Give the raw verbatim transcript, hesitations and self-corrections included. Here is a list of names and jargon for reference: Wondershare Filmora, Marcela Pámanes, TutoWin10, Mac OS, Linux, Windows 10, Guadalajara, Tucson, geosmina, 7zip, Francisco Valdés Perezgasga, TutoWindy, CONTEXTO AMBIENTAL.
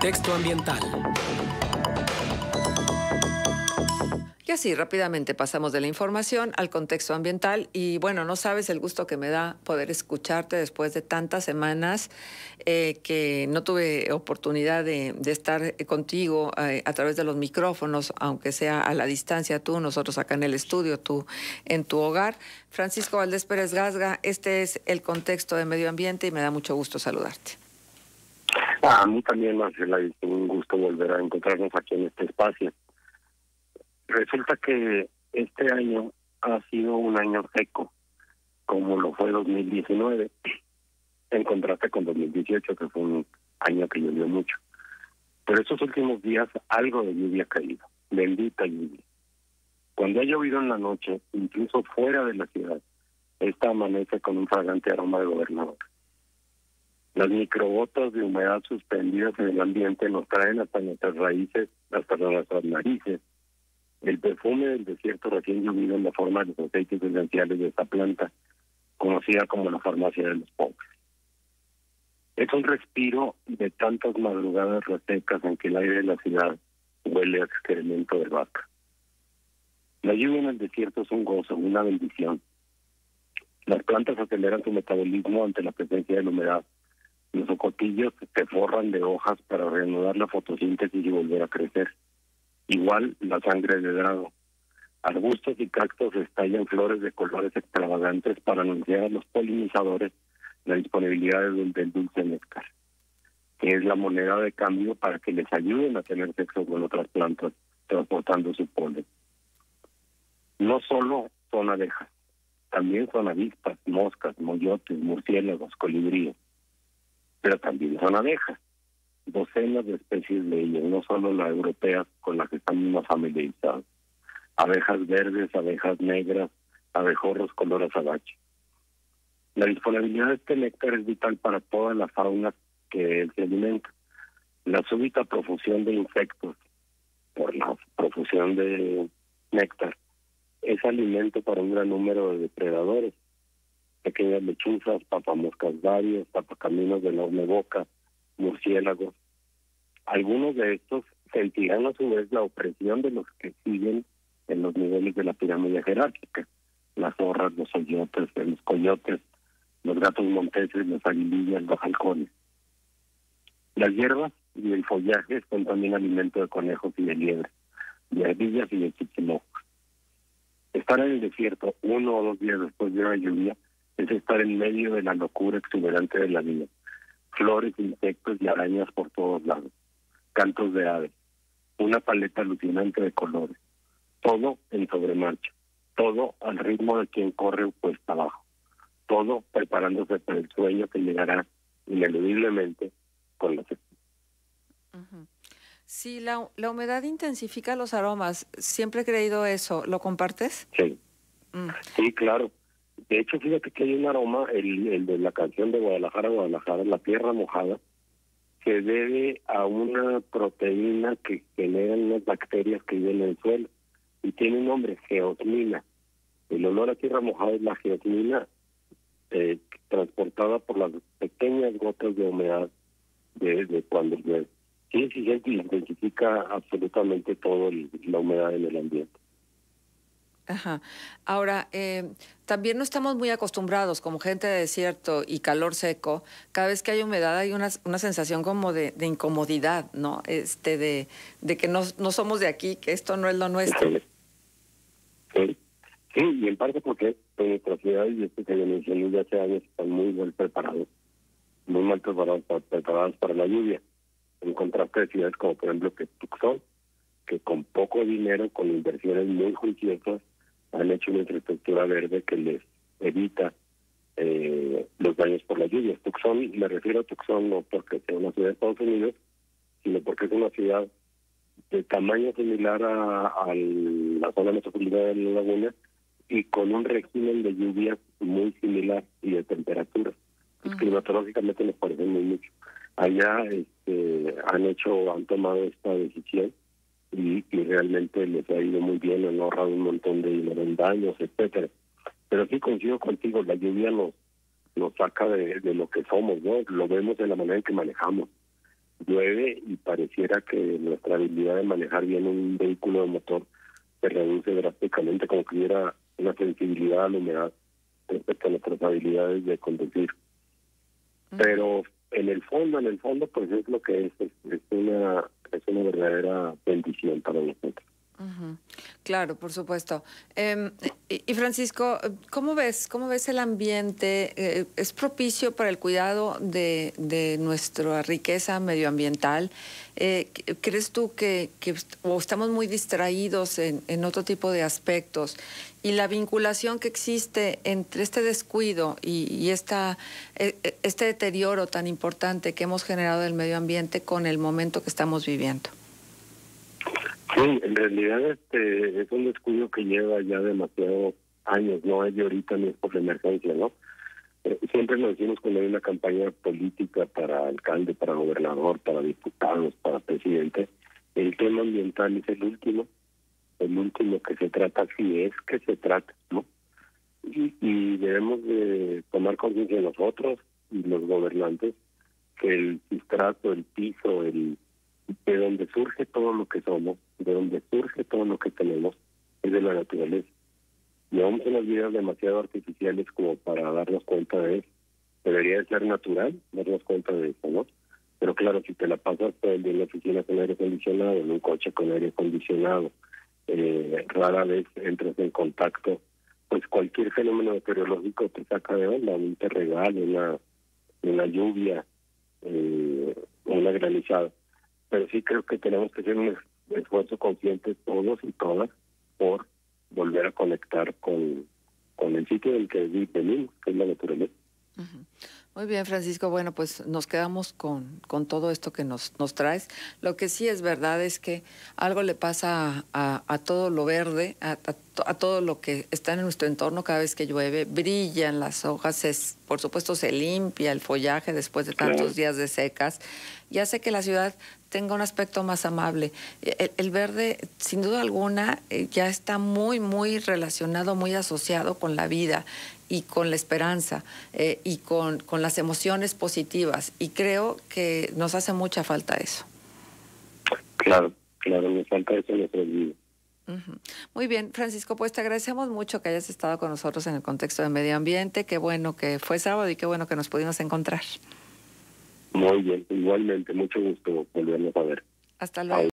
Contexto ambiental. Y así rápidamente pasamos de la información al contexto ambiental y bueno, no sabes el gusto que me da poder escucharte después de tantas semanas eh, que no tuve oportunidad de, de estar contigo eh, a través de los micrófonos, aunque sea a la distancia tú, nosotros acá en el estudio, tú en tu hogar. Francisco Valdés Perezgasga, este es el contexto de medio ambiente y me da mucho gusto saludarte. Ah, a mí también, Marcela, y un gusto volver a encontrarnos aquí en este espacio. Resulta que este año ha sido un año seco, como lo fue dos mil diecinueve, en contraste con dos mil dieciocho, que fue un año que llovió mucho. Pero estos últimos días algo de lluvia ha caído, bendita lluvia. Cuando ha llovido en la noche, incluso fuera de la ciudad, esta amanece con un fragante aroma de gobernador. Las microgotas de humedad suspendidas en el ambiente nos traen hasta nuestras raíces, hasta nuestras narices, el perfume del desierto recién llovido en la forma de los aceites esenciales de esta planta, conocida como la farmacia de los pobres. Es un respiro de tantas madrugadas resecas en que el aire de la ciudad huele a excremento de vaca. La lluvia en el desierto es un gozo, una bendición. Las plantas aceleran su metabolismo ante la presencia de la humedad. Los ocotillos se forran de hojas para reanudar la fotosíntesis y volver a crecer. Igual la sangre de drago. Arbustos y cactos estallan flores de colores extravagantes para anunciar a los polinizadores la disponibilidad del dulce néctar, que es la moneda de cambio para que les ayuden a tener sexo con otras plantas, transportando su polen. No solo son abejas, también son avispas, moscas, moyotes, murciélagos, colibríes, pero también son abejas. Docenas de especies de ellas, no solo las europeas con las que estamos más familiarizados. Abejas verdes, abejas negras, abejorros color azabache. La disponibilidad de este néctar es vital para toda la fauna que de él se alimenta. La súbita profusión de insectos por la profusión de néctar es alimento para un gran número de depredadores. Pequeñas lechuzas, papamoscas varios, papacaminos de enorme boca, murciélagos. Algunos de estos sentirán a su vez la opresión de los que siguen en los niveles de la pirámide jerárquica. Las zorras, los oyotes, los coyotes, los gatos monteses, las aguilillas, los halcones. Las hierbas y el follaje son también alimento de conejos y de liebres, de ardillas y de chichimocos. Estar en el desierto uno o dos días después de una lluvia es estar en medio de la locura exuberante de la vida. Flores, insectos y arañas por todos lados. Cantos de aves. Una paleta alucinante de colores. Todo en sobremarcha. Todo al ritmo de quien corre cuesta abajo. Todo preparándose para el sueño que llegará ineludiblemente con los efectos. Uh-huh. Sí, la, la humedad intensifica los aromas. Siempre he creído eso. ¿Lo compartes? Sí. Mm. Sí, claro. De hecho, fíjate que hay un aroma, el, el de la canción de Guadalajara, Guadalajara, la tierra mojada, que debe a una proteína que generan unas bacterias que viven en el suelo. Y tiene un nombre, geosmina. El olor a tierra mojada es la geosmina eh, transportada por las pequeñas gotas de humedad de, de cuando llueve. Sí, sí, sí, identifica absolutamente toda la humedad en el ambiente. Ajá. Ahora, eh, también no estamos muy acostumbrados como gente de desierto y calor seco. Cada vez que hay humedad hay una, una sensación como de, de incomodidad, ¿no? Este, de, de que no, no somos de aquí, que esto no es lo nuestro. Sí, sí, y en parte porque nuestras ciudades, y esto que yo mencioné ya hace años, están muy mal preparados, muy mal preparados para, preparados para la lluvia. En contraste de ciudades como, por ejemplo, que Tucson, que con poco dinero, con inversiones muy juiciosas, han hecho una infraestructura verde que les evita eh, los daños por la lluvia. Tucson, me refiero a Tucson no porque sea una ciudad de Estados Unidos, sino porque es una ciudad de tamaño similar a, a la zona metropolitana de La Laguna y con un régimen de lluvias muy similar y de temperatura. Uh-huh. Climatológicamente nos parecen muy mucho. Allá este, han hecho, han tomado esta decisión Y, y realmente les ha ido muy bien, han ahorrado un montón de dinero en daños, etcétera. Pero sí coincido contigo, la lluvia nos, nos saca de, de lo que somos, ¿no? Lo vemos de la manera en que manejamos. llueve y pareciera que nuestra habilidad de manejar bien un vehículo de motor se reduce drásticamente, como que hubiera una sensibilidad a la humedad respecto a nuestras habilidades de conducir. Uh-huh. Pero en el fondo, en el fondo, pues es lo que es, es, es una es una verdadera bendición para nosotros. Uh-huh. Claro, por supuesto. Eh, y, y Francisco, ¿cómo ves, cómo ves el ambiente? Eh, ¿Es propicio para el cuidado de, de nuestra riqueza medioambiental? Eh, ¿Crees tú que, que o estamos muy distraídos en, en otro tipo de aspectos? Y la vinculación que existe entre este descuido y, y esta, este deterioro tan importante que hemos generado del medio ambiente con el momento que estamos viviendo. Sí, en realidad este es un descuido que lleva ya demasiados años, no es de ahorita ni es por la emergencia, ¿no? Eh, siempre lo decimos cuando hay una campaña política para alcalde, para gobernador, para diputados, para presidente, el tema ambiental es el último, el último que se trata, si es que se trata, ¿no? Y, y debemos de tomar conciencia de nosotros y los gobernantes que el sustrato, el piso, el de donde surge todo lo que somos, de donde surge todo lo que tenemos, es de la naturaleza. Llevamos unas vidas demasiado artificiales como para darnos cuenta de eso. Debería ser natural darnos cuenta de eso, ¿no? Pero claro, si te la pasas todo el día en la oficina con aire acondicionado, en un coche con aire acondicionado, eh, rara vez entras en contacto, pues cualquier fenómeno meteorológico te saca de onda, un terregal, una, una lluvia, eh, una granizada. Pero sí creo que tenemos que hacer un esfuerzo consciente todos y todas por volver a conectar con, con el sitio del que venimos, que es la naturaleza. Uh-huh. Muy bien, Francisco. Bueno, pues nos quedamos con, con todo esto que nos, nos traes. Lo que sí es verdad es que algo le pasa a, a, a todo lo verde, a, a, a todo lo que está en nuestro entorno cada vez que llueve. Brillan las hojas, se, por supuesto se limpia el follaje después de tantos claro. días de secas. Y hace que la ciudad tenga un aspecto más amable. El, el verde, sin duda alguna, ya está muy, muy relacionado, muy asociado con la vida y con la esperanza eh, y con, con las emociones positivas. Y creo que nos hace mucha falta eso. Claro, claro, nos falta eso en nuestras vidas. Uh-huh. Muy bien, Francisco, pues te agradecemos mucho que hayas estado con nosotros en el contexto de medio ambiente. Qué bueno que fue sábado y qué bueno que nos pudimos encontrar. Muy bien, igualmente, mucho gusto volvernos a ver. Hasta luego. Adiós.